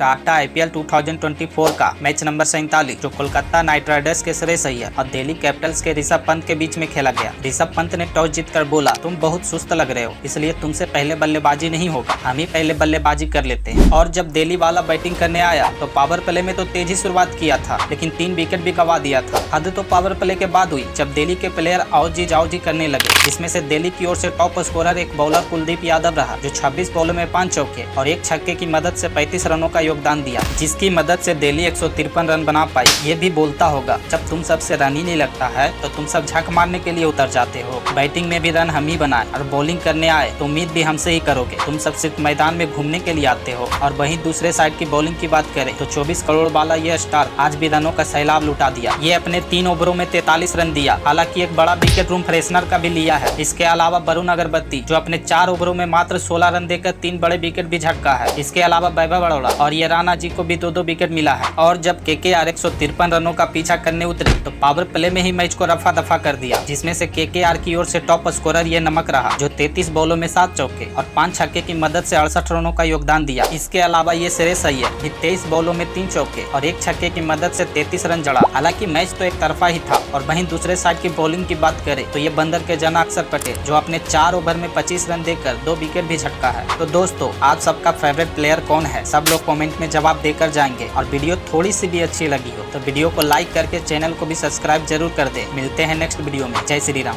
Tata IPL 2024 का match number 47 जो Kolkata night Riders के श्रेयस अय्यर और दिल्ली कैपिटल्स के ऋषभ पंत के बीच में खेला गया। ऋषभ पंत ने टॉस जीतकर बोला, तुम बहुत सुस्त लग रहे हो, इसलिए तुमसे पहले बल्लेबाजी नहीं होगा, हम ही पहले बल्लेबाजी कर लेते हैं। और जब दिल्ली वाला बैटिंग करने आया तो पावर प्ले में तो तेजी शुरुआत किया था, लेकिन 3 विकेट भी गवा दिया था। हद तो पावर प्ले के बाद हुई जब दिल्ली के प्लेयर आउट जी करने लगे, जिसमें से दिल्ली की ओर से टॉप स्कोरर एक बॉलर कुलदीप यादव रहा जो 26 बॉलों में 5 चौके और 1 छक्के की मदद से 35 रनों का योगदान दिया, जिसकी मदद से दिल्ली 153 रन बना पाई। ये भी बोलता होगा, जब तुम सबसे रन ही नहीं लगता है तो तुम सब झक मारने के लिए उतर जाते हो। बैटिंग में भी रन हम ही बनाए और बॉलिंग करने आए तो उम्मीद भी हमसे ही करोगे, तुम सब सिर्फ मैदान में घूमने के लिए आते हो। और वही दूसरे साइड की बॉलिंग की बात करें तो 24 करोड़ वाला यह स्टार आज भी रनों का सैलाब लुटा दिया। ये अपने 3 ओवरों में 43 रन दिया, हालांकि एक बड़ा विकेट रूम फ्रेशनर का भी लिया है। इसके अलावा वरुण अगरबत्ती जो अपने 4 ओवरों में मात्र 16 रन देकर 3 बड़े विकेट भी झटका है। इसके अलावा वैभव बड़ोड़ा और ये राणा जी को भी 2-2 विकेट मिला है। और जब KKR 153 रनों का पीछा करने उतरे तो पावर प्ले में ही मैच को रफा दफा कर दिया, जिसमें से KKR की ओर से टॉप स्कोरर ये नमक रहा जो 33 बॉलों में 7 चौके और 5 छक्के की मदद से 68 रनों का योगदान दिया। इसके अलावा ये श्रेयस अय्यर भी 23 बॉलों में 3 चौके और 1 छक्के की मदद से 33 रन जड़ा। हालांकि मैच तो एक तरफा ही था। और वहीं दूसरे साइड की बॉलिंग की बात करें तो ये बंदर के जना सर पटेल जो अपने 4 ओवर में 25 रन देकर 2 विकेट भी झटका है। तो दोस्तों, आप सबका फेवरेट प्लेयर कौन है, सब लोग कमेंट में जवाब देकर जाएंगे। और वीडियो थोड़ी सी भी अच्छी लगी हो तो वीडियो को लाइक करके चैनल को भी सब्सक्राइब जरूर कर दें। मिलते हैं नेक्स्ट वीडियो में। जय श्री राम।